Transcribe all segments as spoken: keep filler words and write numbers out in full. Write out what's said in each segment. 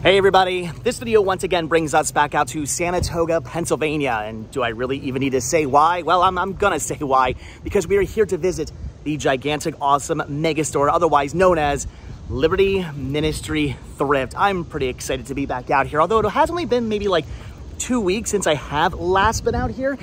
Hey everybody, this video once again brings us back out to Sanatoga, Pennsylvania. And do I really even need to say why? Well, I'm, I'm gonna say why, because we are here to visit the gigantic, awesome megastore, otherwise known as Liberty Ministry Thrift. I'm pretty excited to be back out here, although it has only been maybe like two weeks since I have last been out here.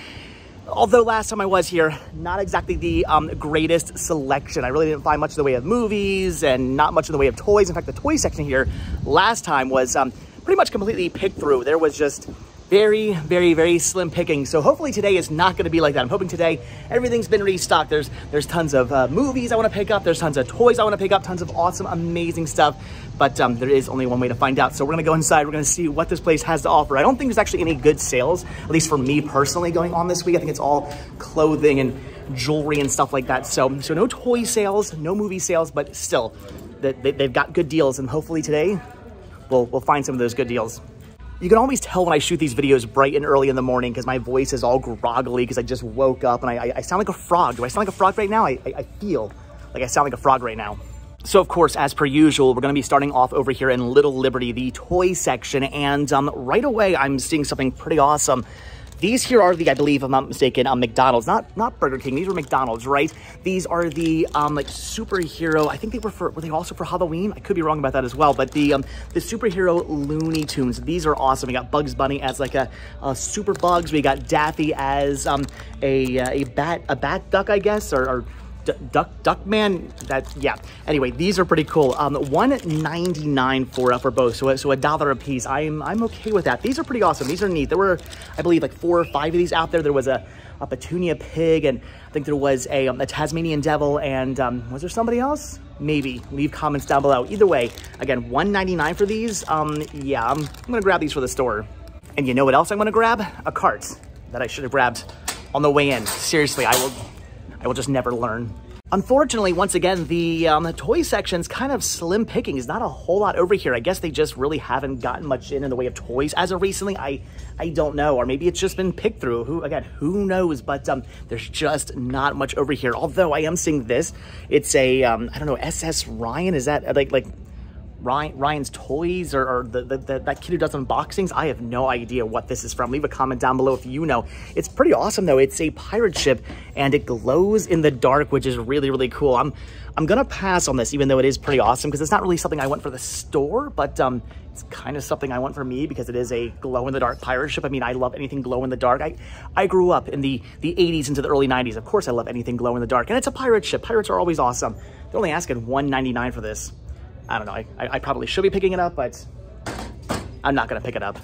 Although last time I was here, not exactly the um, greatest selection. I really didn't find much in the way of movies and not much in the way of toys. In fact, the toy section here last time was um, pretty much completely picked through. There was just very, very, very slim picking. So hopefully today is not going to be like that. I'm hoping today everything's been restocked. There's there's tons of uh, movies I want to pick up. There's tons of toys I want to pick up. Tons of awesome, amazing stuff. But um, there is only one way to find out. So we're going to go inside. We're going to see what this place has to offer. I don't think there's actually any good sales, at least for me personally, going on this week. I think it's all clothing and jewelry and stuff like that. So, so no toy sales, no movie sales, but still, they, they, they've got good deals. And hopefully today we'll, we'll find some of those good deals. You can always tell when I shoot these videos bright and early in the morning because my voice is all groggly because I just woke up and I, I sound like a frog. Do I sound like a frog right now? I, I feel like I sound like a frog right now. So of course, as per usual, we're going to be starting off over here in Little Liberty, the toy section. And um, right away, I'm seeing something pretty awesome. These here are the, I believe, if I'm not mistaken, um, McDonald's, not not Burger King. These were McDonald's, right? These are the um, like superhero. I think they were for were they also for Halloween? I could be wrong about that as well. But the um, the superhero Looney Tunes. These are awesome. We got Bugs Bunny as like a, a super bugs. We got Daffy as um a a bat a bat duck, I guess, or. or D duck duck man that yeah anyway these are pretty cool. um one ninety-nine for uh, for both, so so a dollar a piece. I'm I'm okay with that. These are pretty awesome. These are neat. There were, I believe, like four or five of these out there. There was a, a Petunia Pig, and I think there was a, um, a Tasmanian Devil, and um was there somebody else? Maybe leave comments down below. Either way, again, one ninety-nine for these. um yeah I'm, I'm gonna grab these for the store. And you know what else I'm gonna grab? A cart that I should have grabbed on the way in. Seriously, I will I will just never learn. Unfortunately, once again, the, um, the toy section's kind of slim pickings. Not a whole lot over here. I guess they just really haven't gotten much in in the way of toys as of recently. I I don't know, or maybe it's just been picked through. Who again? Who knows? But um, there's just not much over here. Although I am seeing this. It's a um, I don't know. S S Ryan, is that like like Ryan, Ryan's toys, or, or the, the, the that kid who does unboxings? I have no idea what this is from. Leave a comment down below if you know. It's pretty awesome though. It's a pirate ship and it glows in the dark, which is really, really cool. I'm I'm gonna pass on this, even though it is pretty awesome, because it's not really something I want for the store, but um, it's kind of something I want for me because it is a glow in the dark pirate ship. I mean, I love anything glow in the dark. I I grew up in the the eighties into the early nineties. Of course, I love anything glow in the dark, and it's a pirate ship. Pirates are always awesome. They're only asking one ninety-nine for this. I don't know, I, I probably should be picking it up, but I'm not gonna pick it up.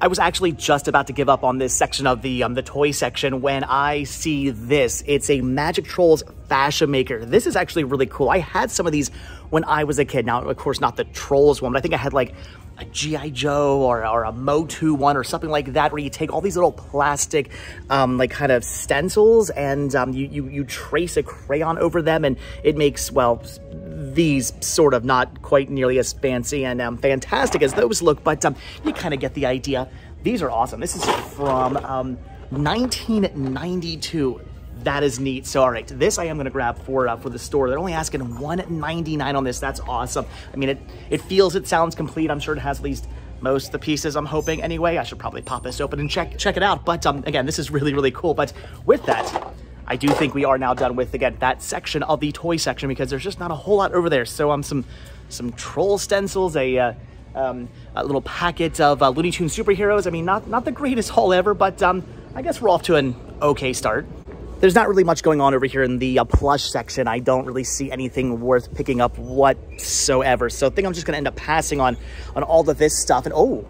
I was actually just about to give up on this section of the um, the toy section when I see this. It's a Magic Trolls Fashion Maker. This is actually really cool. I had some of these when I was a kid. Now, of course, not the Trolls one, but I think I had like a G I Joe or, or a MOTU one or something like that, where you take all these little plastic, um, like kind of stencils, and um, you, you, you trace a crayon over them, and it makes, well, these sort of not quite nearly as fancy and um, fantastic as those look, but um, you kind of get the idea. These are awesome. This is from um, nineteen ninety-two. That is neat. So, all right, this I am going to grab for uh, for the store. They're only asking one ninety-nine on this. That's awesome. I mean, it, it feels, it sounds complete. I'm sure it has at least most of the pieces, I'm hoping. Anyway, I should probably pop this open and check check it out. But um, again, this is really, really cool. But with that, I do think we are now done with, again, that section of the toy section, because there's just not a whole lot over there. So um, some some troll stencils, a, uh, um, a little packet of uh, Looney Tunes superheroes. I mean, not, not the greatest haul ever, but um, I guess we're off to an okay start. There's not really much going on over here in the uh, plush section. I don't really see anything worth picking up whatsoever. So I think I'm just going to end up passing on, on all of this stuff. And oh,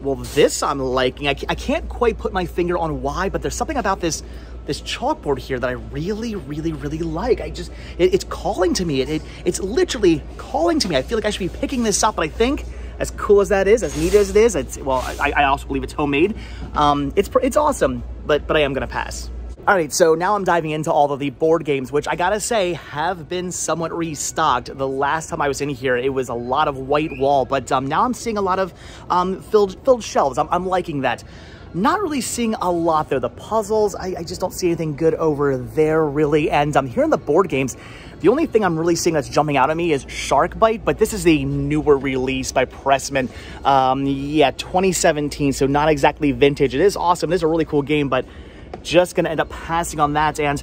well, this I'm liking. I, I can't quite put my finger on why, but there's something about this this chalkboard here that I really, really, really like. I just, it, it's calling to me. It, it, it's literally calling to me. I feel like I should be picking this up, but I think, as cool as that is, as neat as it is, it's, well, I, I also believe it's homemade. Um, it's, it's awesome, but, but I am gonna pass. All right, so now I'm diving into all of the board games, which I gotta say have been somewhat restocked. The last time I was in here, it was a lot of white wall, but um, now I'm seeing a lot of um, filled, filled shelves. I'm, I'm liking that. Not really seeing a lot there. The puzzles, I, I just don't see anything good over there really. And um, here in the board games, the only thing I'm really seeing that's jumping out at me is Shark Bite, but this is the newer release by Pressman. Um, yeah, twenty seventeen, so not exactly vintage. It is awesome. This is a really cool game, but just gonna end up passing on that, and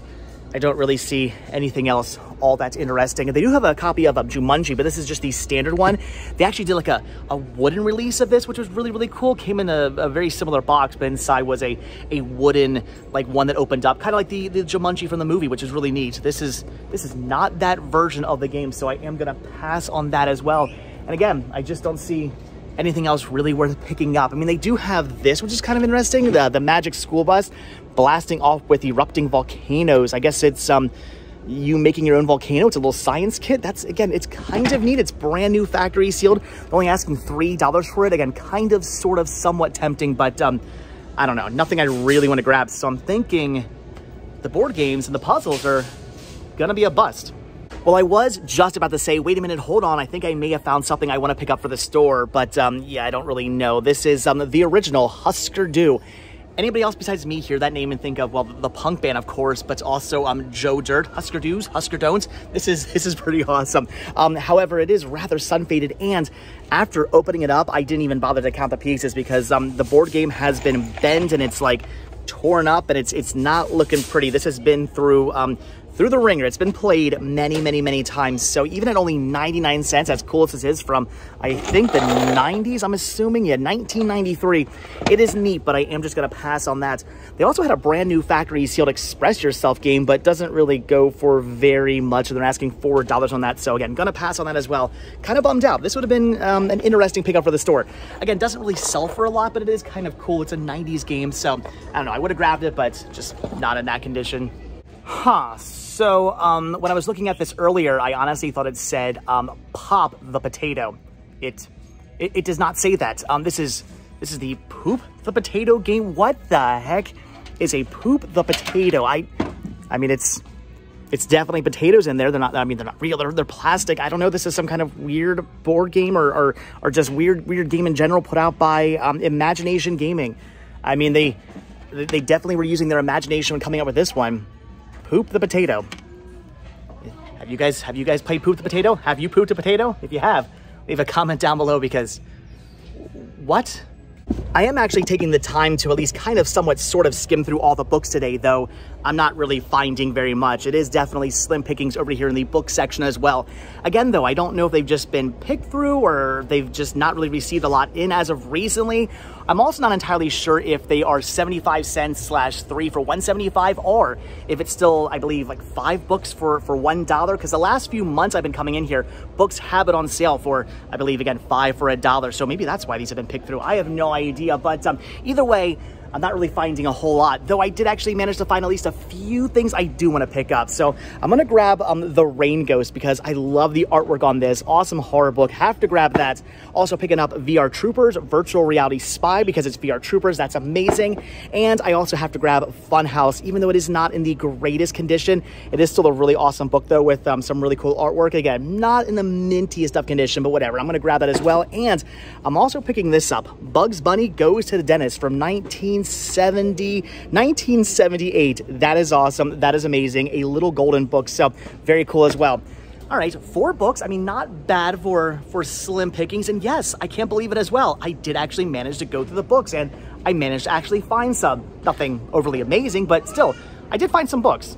I don't really see anything else all that interesting. And they do have a copy of uh, Jumanji, but this is just the standard one. They actually did like a, a wooden release of this, which was really, really cool. Came in a, a very similar box, but inside was a, a wooden, like one that opened up, kind of like the, the Jumanji from the movie, which is really neat. This is, this is not that version of the game, so I am gonna pass on that as well. And again, I just don't see anything else really worth picking up. I mean, they do have this, which is kind of interesting, the, the Magic School Bus, blasting off with erupting volcanoes. I guess it's um, you making your own volcano. It's a little science kit. That's, again, it's kind of neat. It's brand new, factory sealed. They're only asking three dollars for it. Again, kind of, sort of, somewhat tempting, but um, I don't know, nothing I really want to grab. So I'm thinking the board games and the puzzles are gonna be a bust. Well, I was just about to say, wait a minute, hold on. I think I may have found something I want to pick up for the store, but um, yeah, I don't really know. This is um, the original Husker Do. Anybody else besides me hear that name and think of, well, the punk band, of course, but also um, Joe Dirt, Husker Do's, Husker Don'ts. This is, this is pretty awesome. Um, however, it is rather sun-faded, and after opening it up, I didn't even bother to count the pieces because um, the board game has been bent and it's like torn up and it's, it's not looking pretty. This has been through... Um, Through the ringer. It's been played many, many, many times. So even at only ninety-nine cents, as cool as this is from, I think, the nineties, I'm assuming, yeah, nineteen ninety-three. It is neat, but I am just gonna pass on that. They also had a brand new factory sealed Express Yourself game, but doesn't really go for very much. They're asking four dollars on that. So again, gonna pass on that as well. Kind of bummed out. This would have been um, an interesting pickup for the store. Again, doesn't really sell for a lot, but it is kind of cool. It's a nineties game. So I don't know, I would have grabbed it, but just not in that condition. Huh, so um, when I was looking at this earlier, I honestly thought it said, um, Pop the Potato. It, it, it does not say that. Um, this is, this is the Poop the Potato game. What the heck is a Poop the Potato? I, I mean, it's, it's definitely potatoes in there. They're not, I mean, they're not real. They're, they're plastic. I don't know. This is some kind of weird board game or, or, or just weird, weird game in general put out by, um, Imagination Gaming. I mean, they, they definitely were using their imagination when coming up with this one. Poop the Potato. Have you guys, have you guys played Poop the Potato? Have you pooped a potato? If you have, leave a comment down below because what? I am actually taking the time to at least kind of somewhat sort of skim through all the books today, though I'm not really finding very much. It is definitely slim pickings over here in the book section as well. Again, though, I don't know if they've just been picked through or they've just not really received a lot in as of recently. I'm also not entirely sure if they are seventy-five cents slash three for one seventy-five or if it's still, I believe, like five books for, for one dollar, because the last few months I've been coming in here, books have it on sale for, I believe, again, five for a dollar. So maybe that's why these have been picked through. I have no idea, but um, either way, I'm not really finding a whole lot, though I did actually manage to find at least a few things I do want to pick up. So I'm going to grab um, the Rain Ghost because I love the artwork on this. Awesome horror book. Have to grab that. Also picking up V R Troopers, Virtual Reality Spy, because it's V R Troopers. That's amazing. And I also have to grab Funhouse, even though it is not in the greatest condition. It is still a really awesome book, though, with um, some really cool artwork. Again, not in the mintiest of condition, but whatever. I'm going to grab that as well. And I'm also picking this up. Bugs Bunny Goes to the Dentist from nineteen seventy, nineteen seventy-eight. That is awesome. That is amazing. A little golden book. So very cool as well. All right, four books. I mean, not bad for, for slim pickings. And yes, I can't believe it as well. I did actually manage to go through the books and I managed to actually find some. Nothing overly amazing, but still, I did find some books.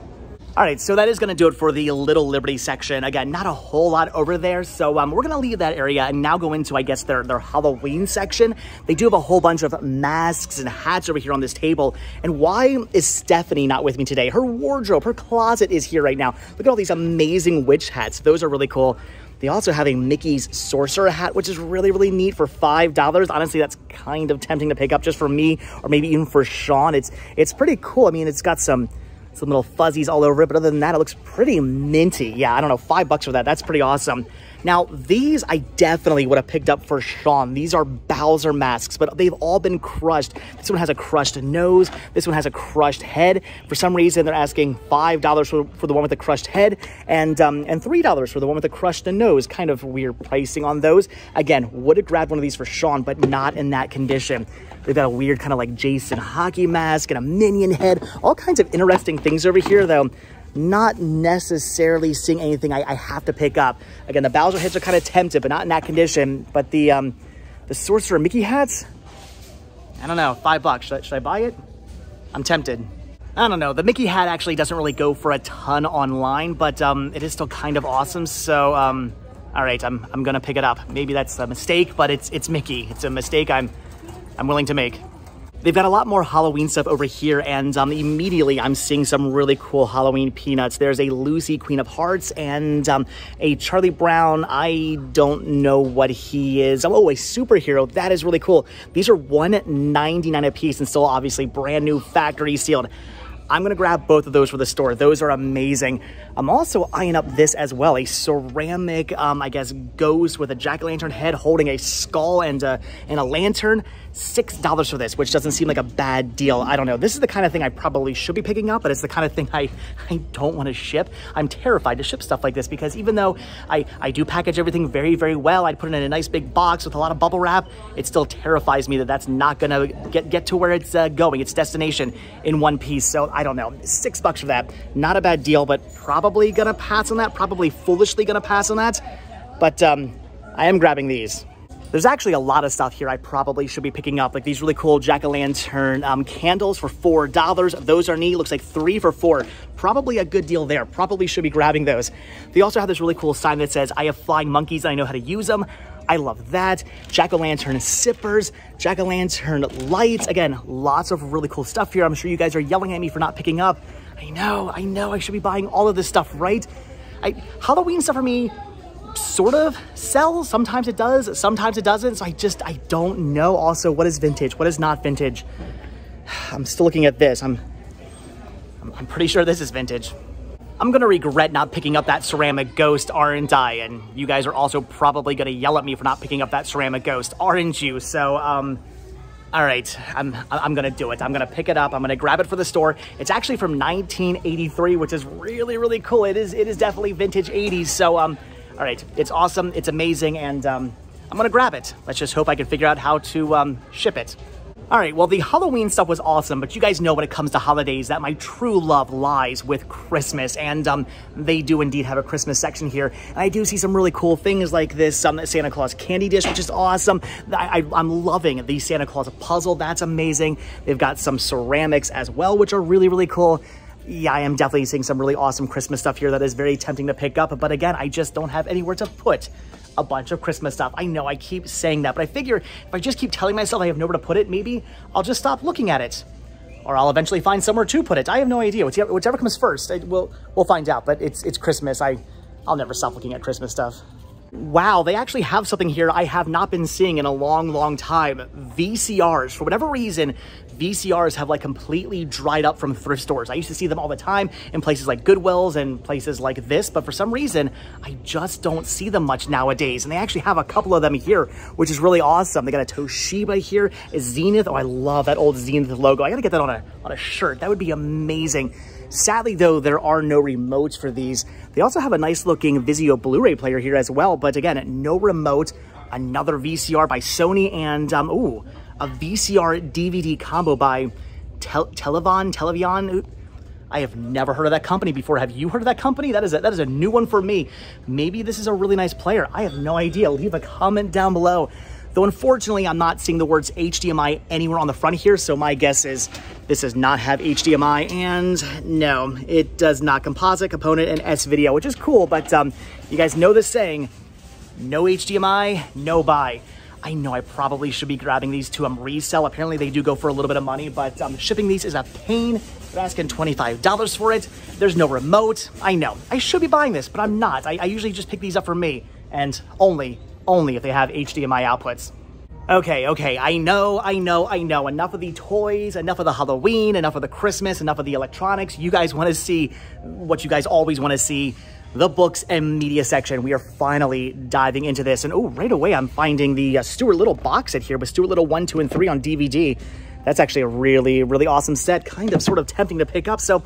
All right, so that is going to do it for the Little Liberty section. Again, not a whole lot over there, so um, we're going to leave that area and now go into, I guess, their, their Halloween section. They do have a whole bunch of masks and hats over here on this table. And why is Stephanie not with me today? Her wardrobe, her closet is here right now. Look at all these amazing witch hats. Those are really cool. They also have a Mickey's Sorcerer hat, which is really, really neat for five dollars. Honestly, that's kind of tempting to pick up just for me or maybe even for Sean. It's, it's pretty cool. I mean, it's got some... some little fuzzies all over it, but other than that, it looks pretty minty. Yeah, I don't know, five bucks for that. That's pretty awesome. Now, these I definitely would have picked up for Sean. These are Bowser masks, but they've all been crushed. This one has a crushed nose. This one has a crushed head. For some reason, they're asking five dollars for, for the one with the crushed head and, um, and three dollars for the one with the crushed nose. Kind of weird pricing on those. Again, would have grabbed one of these for Sean, but not in that condition. They've got a weird kind of like Jason hockey mask and a minion head. All kinds of interesting things over here, though. Not necessarily seeing anything I, I have to pick up. Again, the Bowser heads are kind of tempted, but not in that condition. But the um, the Sorcerer Mickey hats, I don't know, five bucks. Should I, should I buy it? I'm tempted. I don't know. The Mickey hat actually doesn't really go for a ton online, but um, it is still kind of awesome. So, um, all right, I'm I'm gonna pick it up. Maybe that's a mistake, but it's it's Mickey. It's a mistake I'm I'm willing to make. They've got a lot more Halloween stuff over here, and um, immediately I'm seeing some really cool Halloween peanuts. There's a Lucy, Queen of Hearts, and um, a Charlie Brown. I don't know what he is. Oh, a superhero. That is really cool. These are one ninety-nine a piece and still obviously brand new, factory sealed. I'm going to grab both of those for the store. Those are amazing. I'm also eyeing up this as well, a ceramic, um, I guess, ghost with a jack-o'-lantern head holding a skull and a, and a lantern. six dollars for this, which doesn't seem like a bad deal. I don't know. This is the kind of thing I probably should be picking up, but it's the kind of thing I, I don't want to ship. I'm terrified to ship stuff like this because even though I, I do package everything very, very well, I put it in a nice big box with a lot of bubble wrap, it still terrifies me that that's not going to get, get to where it's uh, going, its destination, in one piece. So I don't know, six bucks for that. Not a bad deal, but probably gonna pass on that, probably foolishly gonna pass on that. But um, I am grabbing these. There's actually a lot of stuff here I probably should be picking up, like these really cool jack-o'-lantern um, candles for four dollars. Those are neat, looks like three for four. Probably a good deal there, probably should be grabbing those. They also have this really cool sign that says, I have flying monkeys and I know how to use them. I love that. Jack-o'-lantern sippers, jack-o'-lantern lights. Again, lots of really cool stuff here. I'm sure you guys are yelling at me for not picking up. I know, I know, I should be buying all of this stuff, right? I, Halloween stuff for me sort of sells. Sometimes it does, sometimes it doesn't. So I just, I don't know. Also, what is vintage? What is not vintage? I'm still looking at this. I'm, I'm, I'm pretty sure this is vintage. I'm gonna regret not picking up that ceramic ghost, aren't I? And you guys are also probably gonna yell at me for not picking up that ceramic ghost, aren't you? So, um, all right, I'm, I'm gonna do it. I'm gonna pick it up. I'm gonna grab it for the store. It's actually from nineteen eighty-three, which is really, really cool. It is, it is definitely vintage eighties. So, um, all right, it's awesome, it's amazing, and um, I'm gonna grab it. Let's just hope I can figure out how to um, ship it. All right, well, the Halloween stuff was awesome, but you guys know when it comes to holidays that my true love lies with Christmas, and um, they do indeed have a Christmas section here. And I do see some really cool things like this um, Santa Claus candy dish, which is awesome. I, I, I'm loving the Santa Claus puzzle. That's amazing. They've got some ceramics as well, which are really, really cool. Yeah, I am definitely seeing some really awesome Christmas stuff here that is very tempting to pick up, but again, I just don't have anywhere to put a bunch of Christmas stuff. I know I keep saying that, but I figure if I just keep telling myself I have nowhere to put it, maybe I'll just stop looking at it, or I'll eventually find somewhere to put it. I have no idea. Whichever comes first, we'll we'll find out. But it's it's Christmas. I I'll never stop looking at Christmas stuff. Wow, they actually have something here I have not been seeing in a long, long time. V C Rs. For whatever reason, V C Rs have like completely dried up from thrift stores. I used to see them all the time in places like Goodwill's and places like this, but for some reason, I just don't see them much nowadays. And they actually have a couple of them here, which is really awesome. They got a Toshiba here, a Zenith. Oh, I love that old Zenith logo. I gotta get that on a, on a shirt. That would be amazing. Sadly, though, there are no remotes for these. They also have a nice-looking Vizio Blu-ray player here as well, but again, no remote. Another V C R by Sony, and, um, ooh, a V C R D V D combo by Tel Televon, Televion. I have never heard of that company before. Have you heard of that company? That is a, that is a new one for me. Maybe this is a really nice player. I have no idea. Leave a comment down below. Though, unfortunately, I'm not seeing the words H D M I anywhere on the front here, so my guess is this does not have H D M I, and no, it does not. Composite, component, and S-Video, which is cool, but um, you guys know this saying, no H D M I, no buy. I know I probably should be grabbing these to um, resell. Apparently, they do go for a little bit of money, but um, shipping these is a pain. They're asking twenty-five dollars for it. There's no remote. I know. I should be buying this, but I'm not. I, I usually just pick these up for me, and only only if they have H D M I outputs. Okay, okay, I know, I know, I know. Enough of the toys, enough of the Halloween, enough of the Christmas, enough of the electronics. You guys want to see what you guys always want to see. the books and media section. We are finally diving into this. And oh, right away, I'm finding the uh, Stuart Little box set here with Stuart Little one, two, and three on D V D. That's actually a really, really awesome set, kind of sort of tempting to pick up. So,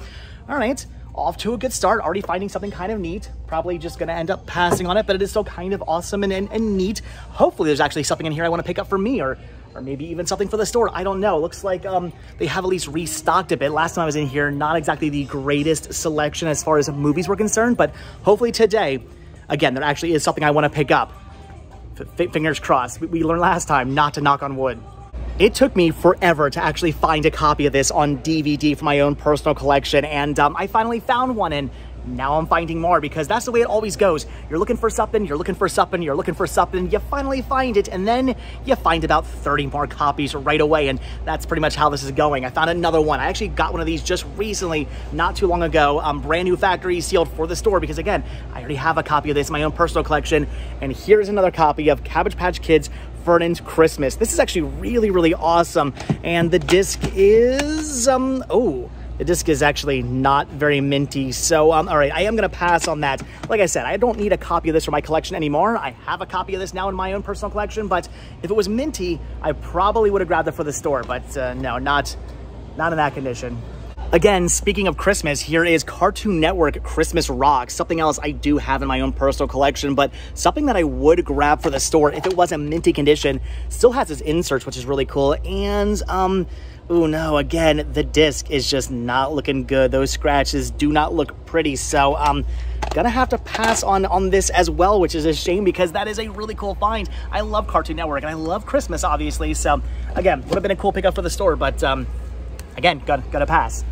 all right, off to a good start. Already finding something kind of neat. Probably just going to end up passing on it, but it is still kind of awesome and, and, and neat. Hopefully there's actually something in here I want to pick up for me, or or maybe even something for the store. I don't know. Looks like um, they have at least restocked a bit. Last time I was in here, not exactly the greatest selection as far as movies were concerned, but hopefully today, again, there actually is something I want to pick up. F fingers crossed. We, we learned last time not to knock on wood. It took me forever to actually find a copy of this on D V D for my own personal collection, and um, I finally found one, and now I'm finding more, because that's the way it always goes. You're looking for something, you're looking for something, you're looking for something, you finally find it, and then you find about thirty more copies right away, and that's pretty much how this is going. I found another one. I actually got one of these just recently, not too long ago. Um, brand new factory sealed for the store, because again, I already have a copy of this in my own personal collection, and here's another copy of Cabbage Patch Kids Vernon's Christmas. This is actually really, really awesome. And the disc is, um, oh, the disc is actually not very minty. So, um, all right, I am going to pass on that. Like I said, I don't need a copy of this for my collection anymore. I have a copy of this now in my own personal collection, but if it was minty, I probably would have grabbed it for the store, but uh, no, not, not in that condition. Again, speaking of Christmas, here is Cartoon Network Christmas Rocks, something else I do have in my own personal collection, but something that I would grab for the store if it was in minty condition. Still has its inserts, which is really cool. And, um, oh no, again, the disc is just not looking good. Those scratches do not look pretty. So, um, gonna have to pass on, on this as well, which is a shame, because that is a really cool find. I love Cartoon Network, and I love Christmas, obviously. So, again, would have been a cool pickup for the store, but, um, again, gonna, gonna pass.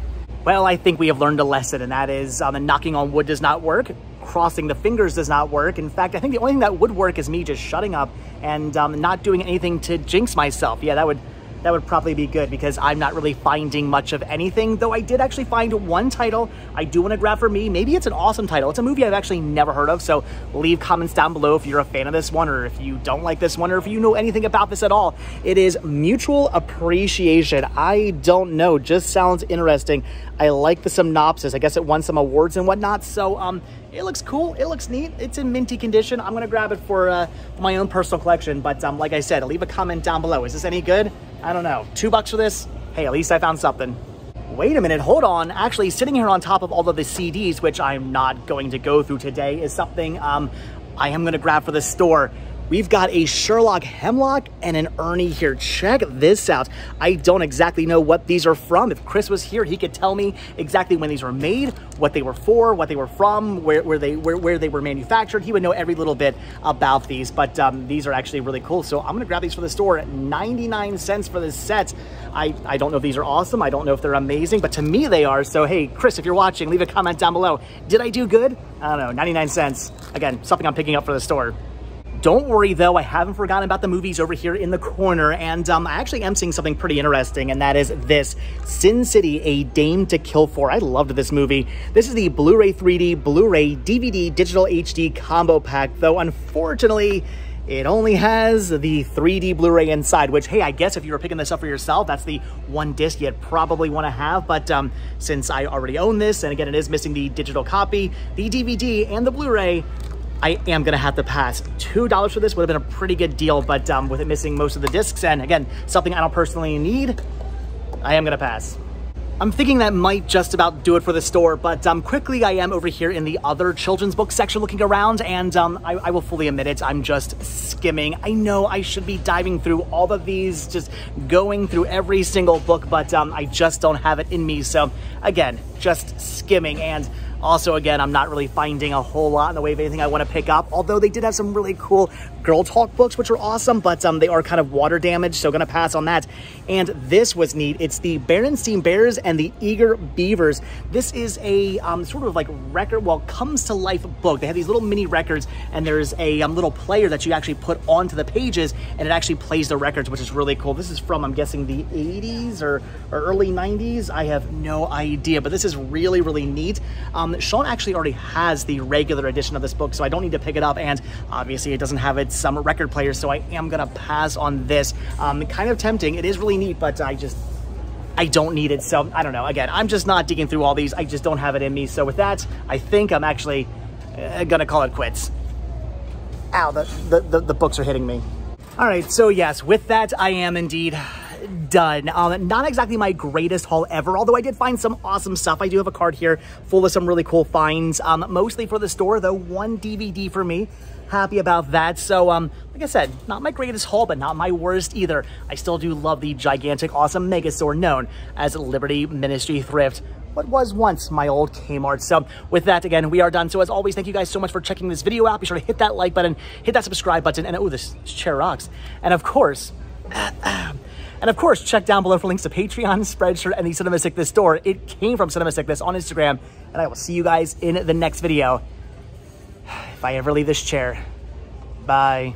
Well, I think we have learned a lesson, and that is um, the knocking on wood does not work. Crossing the fingers does not work. In fact, I think the only thing that would work is me just shutting up and um, not doing anything to jinx myself. Yeah, that would that would probably be good, because I'm not really finding much of anything, though I did actually find one title I do want to grab for me. Maybe it's an awesome title. It's a movie I've actually never heard of, so leave comments down below if you're a fan of this one, or if you don't like this one, or if you know anything about this at all. It is Mutual Appreciation. I don't know, just sounds interesting. I like the synopsis. I guess it won some awards and whatnot, so um, it looks cool, it looks neat, it's in minty condition. I'm gonna grab it for, uh, for my own personal collection, but um, like I said, leave a comment down below. Is this any good? I don't know, two bucks for this? Hey, at least I found something. Wait a minute, hold on. Actually, sitting here on top of all of the C Ds, which I'm not going to go through today, is something um, I am gonna grab for the store. We've got a Sherlock Hemlock and an Ernie here. Check this out. I don't exactly know what these are from. If Chris was here, he could tell me exactly when these were made, what they were for, what they were from, where, where, they, where, where they were manufactured. He would know every little bit about these, but um, these are actually really cool. So I'm gonna grab these for the store at ninety-nine cents for this set. I, I don't know if these are awesome. I don't know if they're amazing, but to me they are. So hey, Chris, if you're watching, leave a comment down below. Did I do good? I don't know, ninety-nine cents. Again, something I'm picking up for the store. Don't worry though, I haven't forgotten about the movies over here in the corner, and um, I actually am seeing something pretty interesting, and that is this, Sin City, A Dame to Kill For. I loved this movie. This is the Blu-ray three D, Blu-ray, D V D, Digital H D Combo Pack, though unfortunately, it only has the three D Blu-ray inside, which, hey, I guess if you were picking this up for yourself, that's the one disc you'd probably want to have. But um, since I already own this, and again, it is missing the digital copy, the D V D, and the Blu-ray, I am gonna have to pass. two dollars for this would have been a pretty good deal, but um, with it missing most of the discs, and again, something I don't personally need, I am gonna pass. I'm thinking that might just about do it for the store, but um, quickly I am over here in the other children's book section looking around, and um, I, I will fully admit it, I'm just skimming. I know I should be diving through all of these, just going through every single book, but um, I just don't have it in me, so again, just skimming. And also, again, I'm not really finding a whole lot in the way of anything I want to pick up, although they did have some really cool Girl Talk books, which are awesome, but um, they are kind of water damaged, so gonna pass on that. And this was neat. It's the Berenstain Bears and the Eager Beavers. This is a um, sort of like record, well, comes to life book. They have these little mini records, and there's a um, little player that you actually put onto the pages, and it actually plays the records, which is really cool. This is from, I'm guessing, the eighties or, or early nineties. I have no idea, but this is really, really neat. Um, Sean actually already has the regular edition of this book, so I don't need to pick it up, and obviously it doesn't have its um, record player, so I am gonna pass on this. Um, kind of tempting. It is really neat, but I just, I don't need it, so I don't know. Again, I'm just not digging through all these. I just don't have it in me, so with that, I think I'm actually uh, gonna call it quits. Ow, the, the, the, the books are hitting me. All right, so yes, with that, I am indeed done. Um, not exactly my greatest haul ever, although I did find some awesome stuff. I do have a card here full of some really cool finds, um, mostly for the store, though one D V D for me. Happy about that. So, um, like I said, not my greatest haul, but not my worst either. I still do love the gigantic, awesome megastore known as Liberty Ministry Thrift, what was once my old Kmart. So with that, again, we are done. So as always, thank you guys so much for checking this video out. Be sure to hit that like button, hit that subscribe button, and oh, this chair rocks. And of course, And of course, check down below for links to Patreon, Spreadshirt, and the Cinema Sickness store. It came from Cinema Sickness on Instagram, and I will see you guys in the next video. If I ever leave this chair, bye.